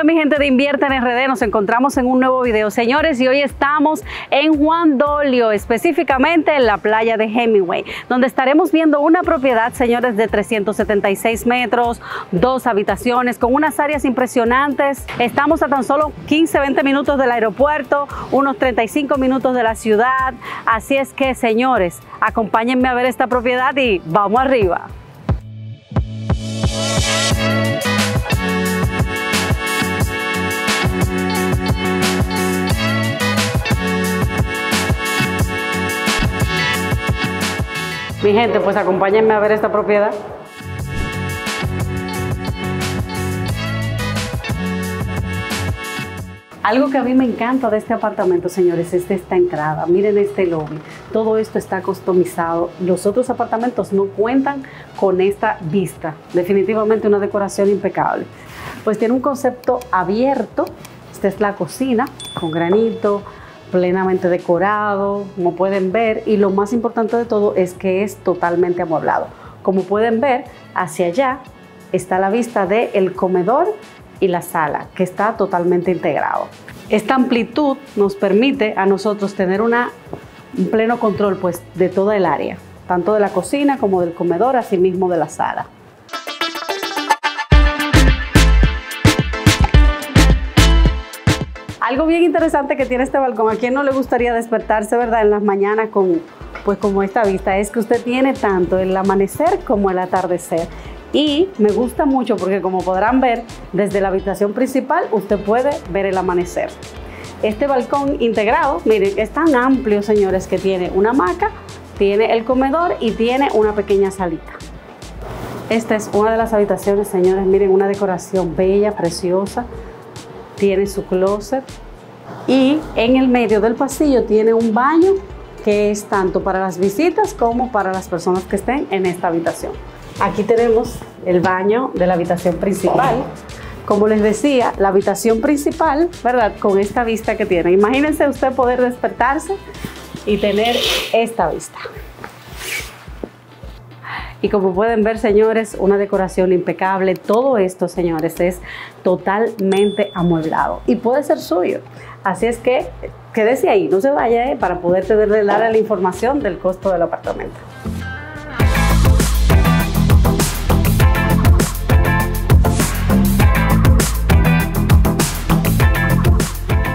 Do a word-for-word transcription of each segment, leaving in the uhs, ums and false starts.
Hola mi gente de Invierte en R D, nos encontramos en un nuevo video, señores, y hoy estamos en Juan Dolio, específicamente en la playa de Hemingway, donde estaremos viendo una propiedad, señores, de trescientos setenta y seis metros, dos habitaciones, con unas áreas impresionantes. Estamos a tan solo quince, veinte minutos del aeropuerto, unos treinta y cinco minutos de la ciudad, así es que, señores, acompáñenme a ver esta propiedad y vamos arriba. Mi gente, pues acompáñenme a ver esta propiedad. Algo que a mí me encanta de este apartamento, señores, es esta entrada. Miren este lobby. Todo esto está customizado. Los otros apartamentos no cuentan con esta vista. Definitivamente una decoración impecable. Pues tiene un concepto abierto. Esta es la cocina con granito, plenamente decorado, como pueden ver. Y lo más importante de todo es que es totalmente amueblado. Como pueden ver, hacia allá está la vista del comedor y la sala, que está totalmente integrado. Esta amplitud nos permite a nosotros tener una, un pleno control, pues, de toda el área, tanto de la cocina como del comedor, así mismo de la sala. Algo bien interesante que tiene este balcón, a quien no le gustaría despertarse, ¿verdad?, en las mañanas con, pues, como esta vista, es que usted tiene tanto el amanecer como el atardecer. Y me gusta mucho porque, como podrán ver, desde la habitación principal usted puede ver el amanecer. Este balcón integrado, miren, es tan amplio, señores, que tiene una hamaca, tiene el comedor y tiene una pequeña salita. Esta es una de las habitaciones, señores, miren, una decoración bella, preciosa. Tiene su closet y en el medio del pasillo tiene un baño que es tanto para las visitas como para las personas que estén en esta habitación. Aquí tenemos el baño de la habitación principal. Como les decía, la habitación principal, ¿verdad?, con esta vista que tiene. Imagínense usted poder despertarse y tener esta vista. Y como pueden ver, señores, una decoración impecable. Todo esto, señores, es totalmente amueblado y puede ser suyo. Así es que quédese ahí, no se vaya, ¿eh?, para poder tenerle la información del costo del apartamento.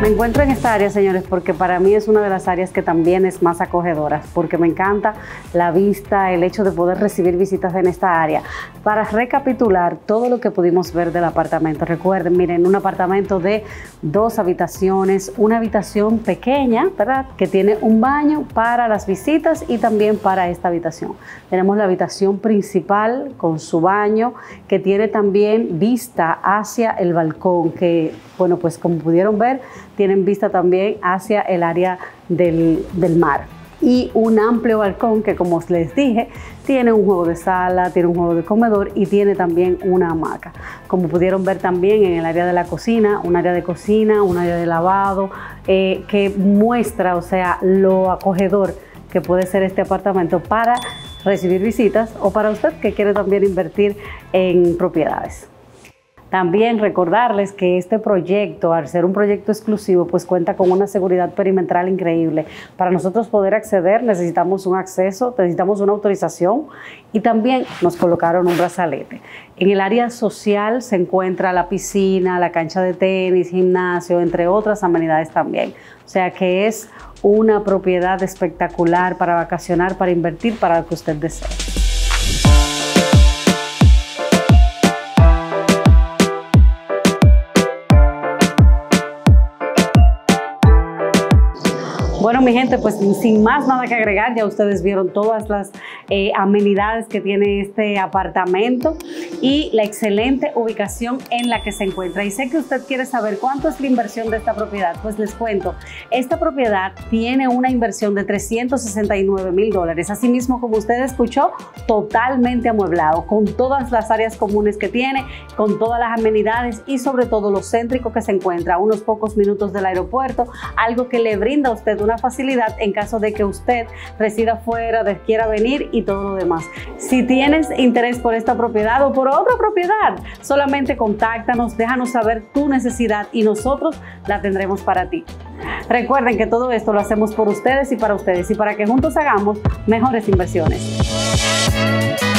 Me encuentro en esta área, señores, porque para mí es una de las áreas que también es más acogedora, porque me encanta la vista, el hecho de poder recibir visitas en esta área. Para recapitular todo lo que pudimos ver del apartamento, recuerden, miren, un apartamento de dos habitaciones, una habitación pequeña, ¿verdad?, que tiene un baño para las visitas y también para esta habitación. Tenemos la habitación principal con su baño, que tiene también vista hacia el balcón, que, bueno, pues como pudieron ver, tienen vista también hacia el área del, del mar. Y un amplio balcón que, como les dije, tiene un juego de sala, tiene un juego de comedor y tiene también una hamaca. Como pudieron ver también en el área de la cocina, un área de cocina, un área de lavado, eh, que muestra, o sea, lo acogedor que puede ser este apartamento para recibir visitas o para usted que quiere también invertir en propiedades. También recordarles que este proyecto, al ser un proyecto exclusivo, pues cuenta con una seguridad perimetral increíble. Para nosotros poder acceder necesitamos un acceso, necesitamos una autorización y también nos colocaron un brazalete. En el área social se encuentra la piscina, la cancha de tenis, gimnasio, entre otras amenidades también. O sea que es una propiedad espectacular para vacacionar, para invertir, para lo que usted desee. Bueno, mi gente, pues sin más nada que agregar, ya ustedes vieron todas las eh, amenidades que tiene este apartamento y la excelente ubicación en la que se encuentra. Y sé que usted quiere saber cuánto es la inversión de esta propiedad. Pues les cuento, esta propiedad tiene una inversión de trescientos sesenta y nueve mil dólares. Asimismo, como usted escuchó, totalmente amueblado, con todas las áreas comunes que tiene, con todas las amenidades y sobre todo lo céntrico que se encuentra, a unos pocos minutos del aeropuerto, algo que le brinda a usted una facilidad en caso de que usted resida fuera, quiera venir y todo lo demás. Si tienes interés por esta propiedad o por otra propiedad, solamente contáctanos, déjanos saber tu necesidad y nosotros la tendremos para ti. Recuerden que todo esto lo hacemos por ustedes y para ustedes y para que juntos hagamos mejores inversiones.